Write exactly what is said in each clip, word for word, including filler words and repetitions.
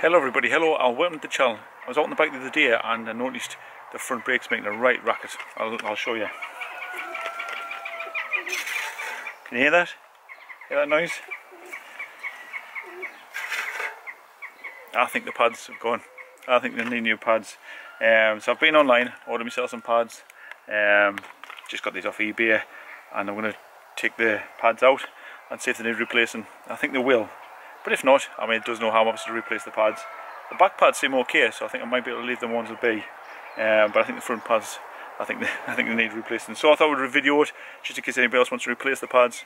Hello everybody, hello and welcome to the channel. I was out on the bike the other day and I noticed the front brake's making a right racket. I'll, I'll show you. Can you hear that? Hear that noise? I think the pads have gone. I think they need new pads. Um, so I've been online, ordered myself some pads. Um, just got these off eBay and I'm going to take the pads out and see if they need replacing. I think they will. But if not, I mean, it does no harm obviously to replace the pads. The back pads seem okay, so I think I might be able to leave them ones will be. Um, but I think the front pads, I think they, I think they need replacing. So I thought I would video it just in case anybody else wants to replace the pads.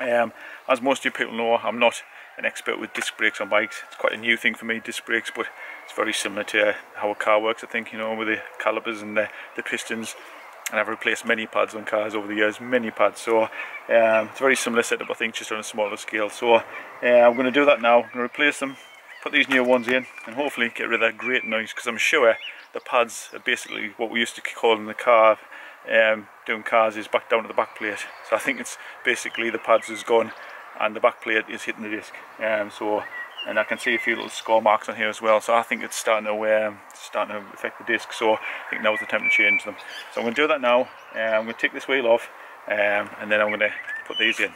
Um, as most of you people know, I'm not an expert with disc brakes on bikes. It's quite a new thing for me, disc brakes, but it's very similar to uh, how a car works. I think, you know, with the calipers and the, the pistons. And I've replaced many pads on cars over the years, many pads. So um, it's a very similar setup, I think, just on a smaller scale. So uh, I'm going to do that now. I'm going to replace them, put these new ones in, and hopefully get rid of that great noise, because I'm sure the pads are basically what we used to call in the car, um, doing cars, is back down to the back plate. So I think it's basically the pads is gone and the back plate is hitting the disc. Um, so, and I can see a few little score marks on here as well, so I think it's starting to, um, starting to affect the disc, so I think now's the time to change them. So I'm going to do that now. uh, I'm going to take this wheel off, um, and then I'm going to put these in.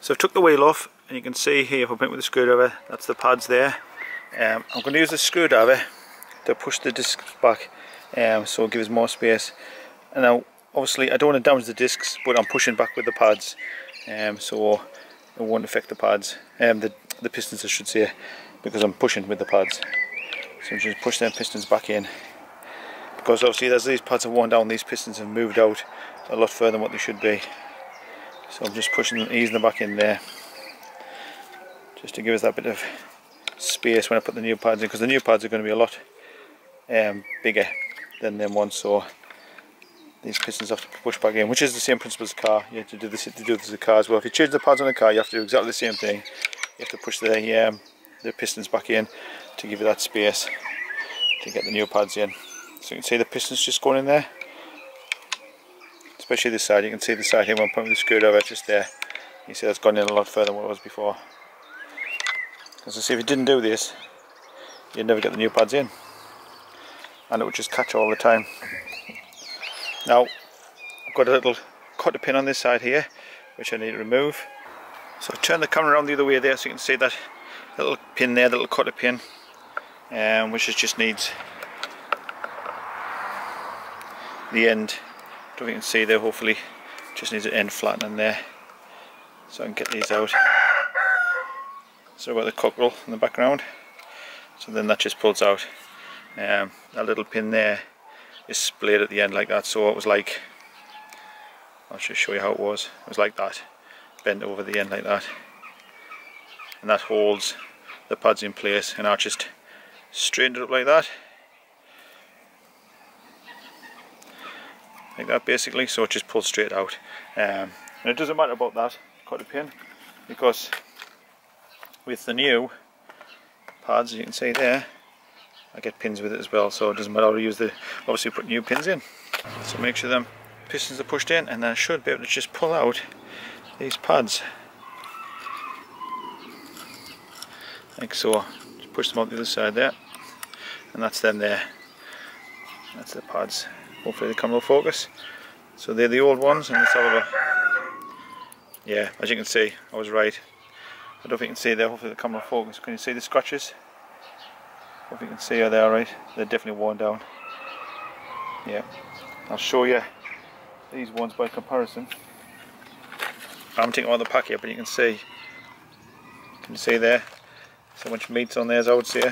So I've took the wheel off, and you can see here, if I point with the screwdriver, that's the pads there. Um, I'm going to use the screwdriver to push the discs back, um, so it gives more space. And now, obviously, I don't want to damage the discs, but I'm pushing back with the pads, um, so it won't affect the pads. Um, the the pistons I should say, because I'm pushing with the pads. So I'm just pushing them pistons back in, because obviously as these pads are worn down, these pistons have moved out a lot further than what they should be. So I'm just pushing them, easing them back in there, just to give us that bit of space when I put the new pads in, because the new pads are going to be a lot um, bigger than them ones, so these pistons have to push back in, which is the same principle as a car. You have to do this, to do this as a car as well. If you change the pads on a car, you have to do exactly the same thing. You have to push the, um, the pistons back in to give you that space to get the new pads in. So you can see the pistons just going in there, especially this side. You can see the side here when I'm putting the screwdriver just there. You see that's gone in a lot further than what it was before. As I say, if you didn't do this, you'd never get the new pads in, and it would just catch all the time. Now I've got a little cotter pin on this side here, which I need to remove. So I've turned the camera around the other way there, so you can see that little pin there, that little cotter pin, um, which is just needs the end. I don't know if you can see there, hopefully, just needs an end flattening there, so I can get these out. So about the cockerel in the background, so then that just pulls out. Um, that little pin there is splayed at the end like that, so it was like, I'll just show you how it was, it was like that. Bent over the end like that, and that holds the pads in place. And I just straightened it up like that, like that basically, so it just pulls straight out. Um, and it doesn't matter about that cotter pin, because with the new pads, as you can see there, I get pins with it as well, so it doesn't matter how to use the, obviously put new pins in. So make sure them pistons are pushed in, and then I should be able to just pull out these pads, like so. Just push them out the other side there, and that's them there. That's the pads. Hopefully the camera will focus. So they're the old ones, and let's have a look. Yeah, as you can see, I was right. I don't know if you can see there. Hopefully the camera will focus. Can you see the scratches? I hope you can see how they're right. They're definitely worn down. Yeah, I'll show you these ones by comparison. I'm taking out the pack here, but you can see, can you see there, so much meat on there, as I would say,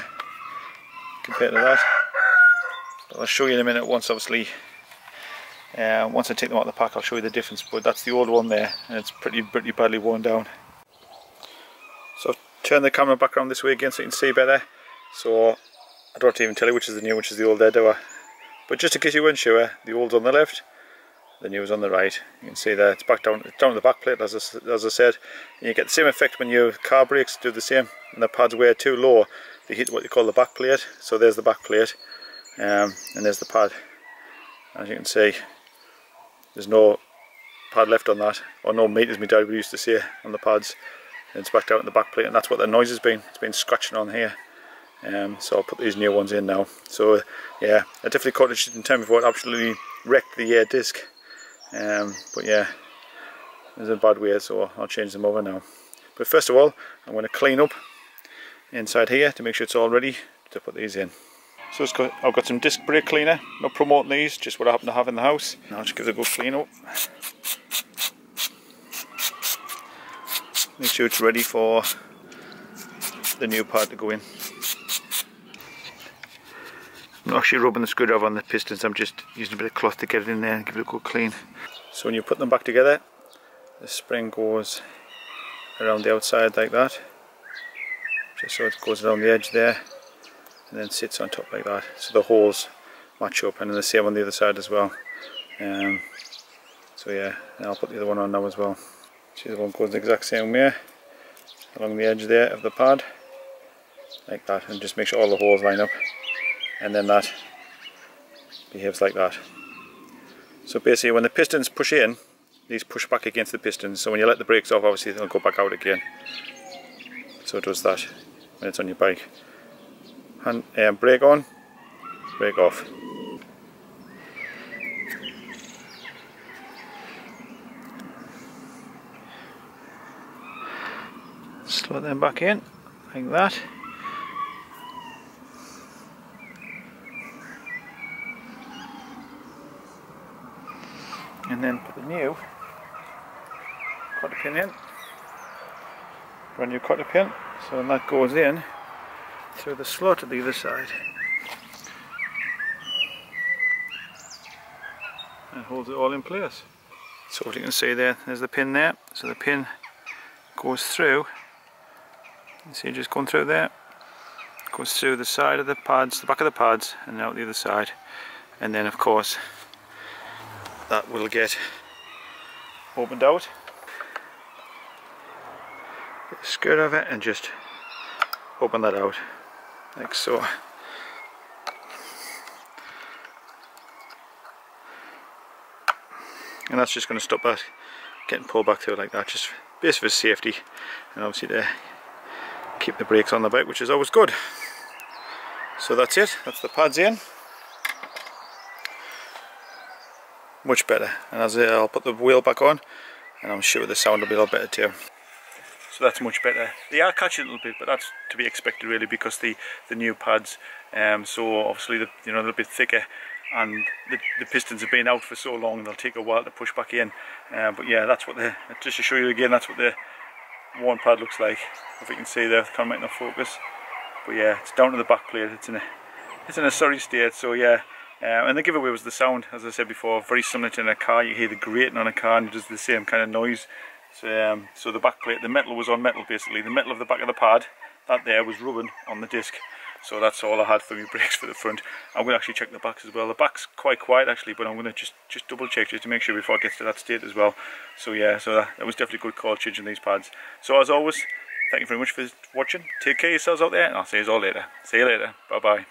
compared to that. But I'll show you in a minute once, obviously, uh, once I take them out of the pack, I'll show you the difference. But that's the old one there, and it's pretty, pretty badly worn down. So I've turned the camera back around this way again so you can see better. So I don't have to even tell you which is the new, which is the old there, do I? But just in case you weren't sure, the old's on the left, the new is on the right. You can see there, it's back down, down to the back plate, as I, as I said. And you get the same effect when your car brakes do the same, and the pads wear too low, they hit what you call the back plate. So there's the back plate, um, and there's the pad. As you can see, there's no pad left on that, or no meat, as my dad used to say, on the pads. And it's back down to the back plate, and that's what the noise has been. It's been scratching on here. Um, so I'll put these new ones in now. So yeah, I definitely caught it in time before it absolutely wrecked the uh, disc. Um, but yeah, it was a bad way, so I'll change them over now. But first of all, I'm going to clean up inside here to make sure it's all ready to put these in. So it's got, I've got some disc brake cleaner, not promoting these, just what I happen to have in the house. And I'll just give it a good clean up. Make sure it's ready for the new part to go in. I'm not actually rubbing the screwdriver on the pistons, I'm just using a bit of cloth to get it in there and give it a good clean. So when you put them back together, the spring goes around the outside like that. Just so it goes around the edge there. And then sits on top like that, so the holes match up, and then the same on the other side as well. Um, so yeah, and I'll put the other one on now as well. So the other one goes the exact same way, along the edge there of the pad, like that, and just make sure all the holes line up, and then that behaves like that. So basically when the pistons push in, these push back against the pistons, so when you let the brakes off, obviously they'll go back out again. So it does that when it's on your bike. And um, brake on, brake off. Slot them back in like that. And then put the new cotter pin in. Brand new cotter pin. So when that goes in through the slot at the other side, and holds it all in place. So what you can see there, there's the pin there, so the pin goes through, you see it just going through there, goes through the side of the pads, the back of the pads, and out the other side, and then of course that will get opened out, get the screwdriver and just open that out. Like so. And that's just going to stop that getting pulled back through like that, just basically for safety, and obviously to keep the brakes on the bike, which is always good. So that's it, that's the pads in. Much better. And as I say, I'll put the wheel back on, and I'm sure the sound will be a lot better too. So that's much better. They are catching a little bit, but that's to be expected really, because the the new pads, um, so obviously the, you know, a little bit thicker, and the, the pistons have been out for so long they'll take a while to push back in. Uh, but yeah, that's what the, just to show you again, that's what the worn pad looks like. If you can see there, the camera might not focus. But yeah, it's down to the back plate. It's in a it's in a sorry state. So yeah. Uh, and the giveaway was the sound, as I said before, very similar to in a car. You hear the grating on a car and it does the same kind of noise. So, um, so the back plate, the metal was on metal basically. The metal of the back of the pad, that there was rubbing on the disc. So that's all I had for my brakes for the front. I'm going to actually check the backs as well. The back's quite quiet actually, but I'm going to just, just double check just to make sure before it gets to that state as well. So yeah, so that, that was definitely a good call changing these pads. So as always, thank you very much for watching. Take care of yourselves out there, and I'll see you all later. See you later. Bye bye.